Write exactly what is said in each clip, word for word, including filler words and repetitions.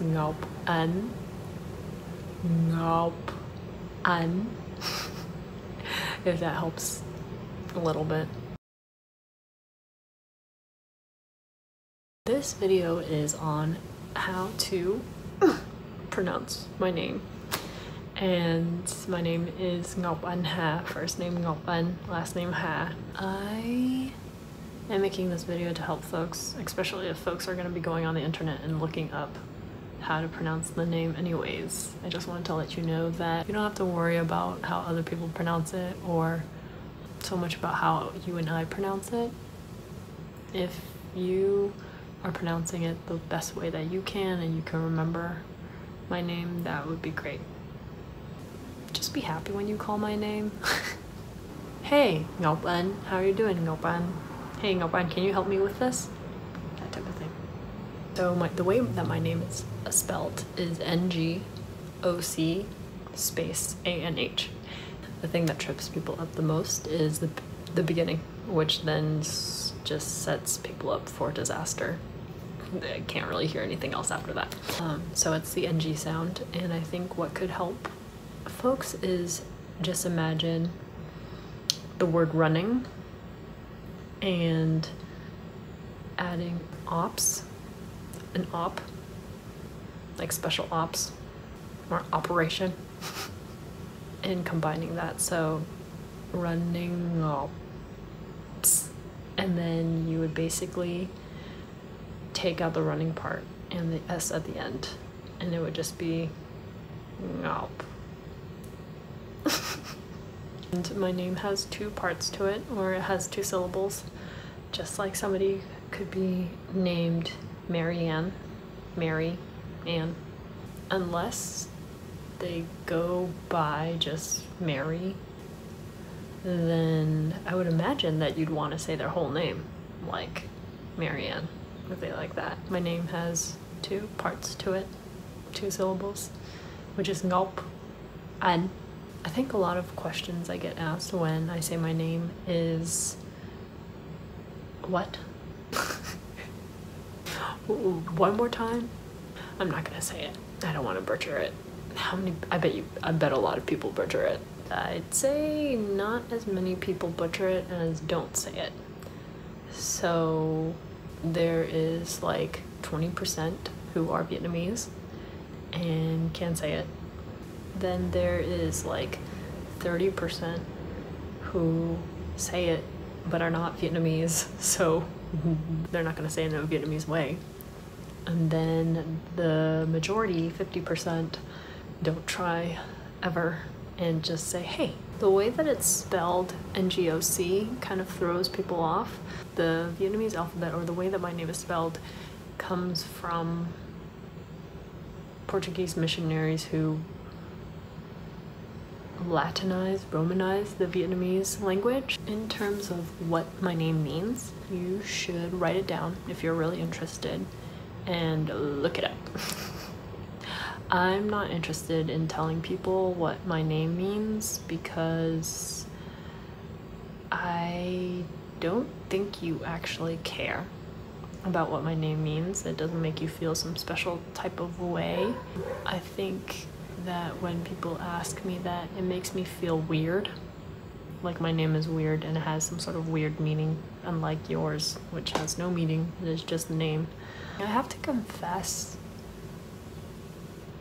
Ngoc Anh, Ngoc Anh, if that helps a little bit. This video is on how to pronounce my name, and my name is Ngoc Anh Ha, first name Ngoc Anh, last name Ha. I am making this video to help folks, especially if folks are going to be going on the internet and looking up how to pronounce the name anyways. I just wanted to let you know that you don't have to worry about how other people pronounce it or so much about how you and I pronounce it. If you are pronouncing it the best way that you can and you can remember my name, that would be great. Just be happy when you call my name. Hey, Ngoc Anh, how are you doing, Ngoc Anh? Hey, Ngoc Anh, can you help me with this? That type of thing. So my, the way that my name is spelled is N G O C space A N H. The thing that trips people up the most is the, the beginning, which then just sets people up for disaster. They can't really hear anything else after that. Um, so it's the N G sound, and I think what could help folks is just imagine the word running and adding ops, an op, like special ops or operation, and combining that. So running ops, and then you would basically take out the running part and the S at the end, and it would just be op. And my name has two parts to it, or it has two syllables, just like somebody could be named Marianne, Mary Ann, unless they go by just Mary, then I would imagine that you'd want to say their whole name, like Marianne, if they like that. My name has two parts to it, two syllables, which is Ngoc Anh. I think a lot of questions I get asked when I say my name is, what? One more time? I'm not gonna say it. I don't want to butcher it. How many? I bet you. I bet a lot of people butcher it. I'd say not as many people butcher it as don't say it. So there is like twenty percent who are Vietnamese and can say it. Then there is like thirty percent who say it but are not Vietnamese, so they're not going to say it in a Vietnamese way. And then the majority, fifty percent, don't try ever and just say, hey. The way that it's spelled, N G O C, kind of throws people off. The Vietnamese alphabet, or the way that my name is spelled, comes from Portuguese missionaries who Latinized, Romanized the Vietnamese language. In terms of what my name means, you should write it down if you're really interested and look it up. I'm not interested in telling people what my name means because I don't think you actually care about what my name means. It doesn't make you feel some special type of way. I think that when people ask me that, it makes me feel weird, like my name is weird and it has some sort of weird meaning, unlike yours, which has no meaning, it is just the name. I have to confess,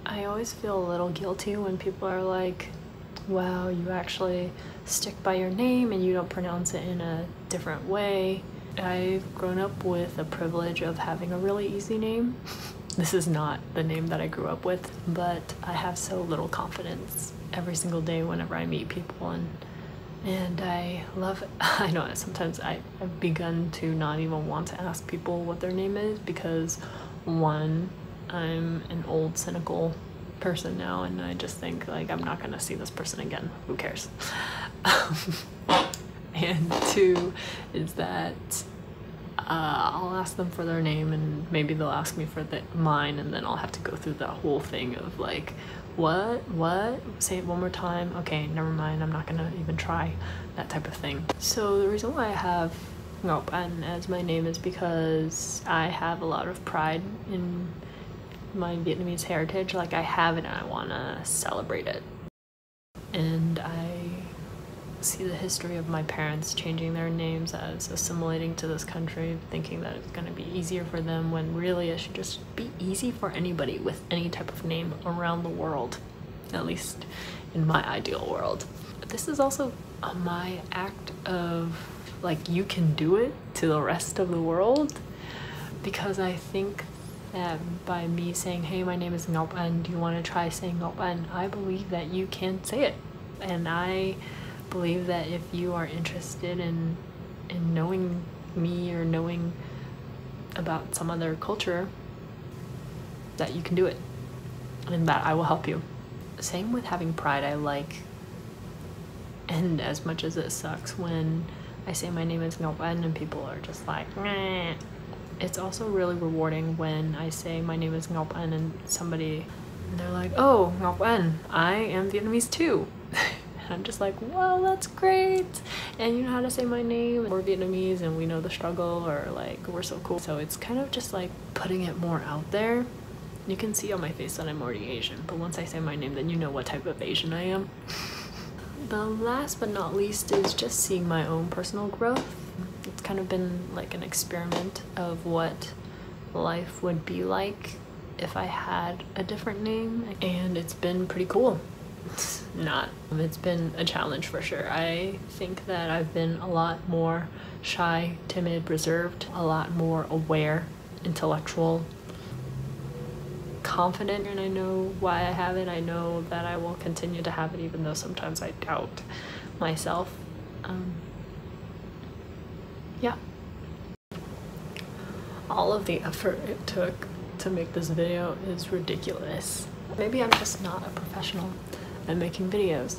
I always feel a little guilty when people are like, wow, you actually stick by your name and you don't pronounce it in a different way. I've grown up with the privilege of having a really easy name. This is not the name that I grew up with, but I have so little confidence every single day whenever I meet people, and and I love it. I know sometimes I, I've begun to not even want to ask people what their name is because, one, I'm an old cynical person now and I just think like I'm not gonna see this person again, who cares? And two is that Uh, I'll ask them for their name and maybe they'll ask me for the, mine, and then I'll have to go through that whole thing of like, what, what, say it one more time, okay, never mind, I'm not gonna even try, that type of thing. So the reason why I have Ngoc Anh as my name is because I have a lot of pride in my Vietnamese heritage like I have, and I want to celebrate it. And I see the history of my parents changing their names as assimilating to this country, thinking that it's going to be easier for them, when really it should just be easy for anybody with any type of name around the world, at least in my ideal world. But this is also uh, my act of, like, you can do it to the rest of the world, because I think that by me saying, hey, my name is Ngoc Anh, do you want to try saying Ngoc Anh? I believe that you can say it, and I believe that if you are interested in in knowing me or knowing about some other culture, that you can do it, and that I will help you. Same with having pride. I like, and as much as it sucks when I say my name is Ngoc Anh and people are just like, meh, it's also really rewarding when I say my name is Ngoc Anh and somebody, and they're like, oh, Ngoc Anh, I am Vietnamese too. I'm just like, wow, that's great, and you know how to say my name, we're Vietnamese and we know the struggle, or like, we're so cool. So it's kind of just like putting it more out there. You can see on my face that I'm already Asian, but once I say my name, then you know what type of Asian I am. The last but not least is just seeing my own personal growth. It's kind of been like an experiment of what life would be like if I had a different name, and it's been pretty cool. It's not. It's been a challenge for sure. I think that I've been a lot more shy, timid, reserved, a lot more aware, intellectual, confident, and I know why I have it. I know that I will continue to have it, even though sometimes I doubt myself. Um, yeah. All of the effort it took to make this video is ridiculous. Maybe I'm just not a professional at making videos.